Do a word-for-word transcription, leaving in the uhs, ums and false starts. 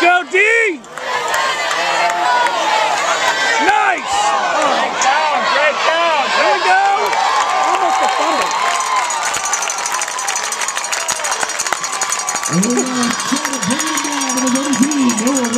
go, D! Nice! Break down, break down! There we go! Almost a fumble. We're going to go to the game down with a little team.